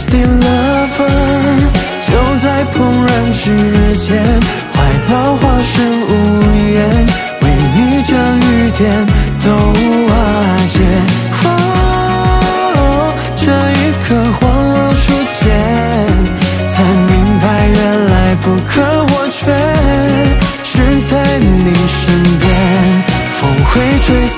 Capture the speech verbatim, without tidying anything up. Thirsty lover， 就在怦然之间，怀抱化身无言，为你将雨点都瓦解。哦，这一刻恍若初见，才明白原来不可或缺，是在你身边，风会吹。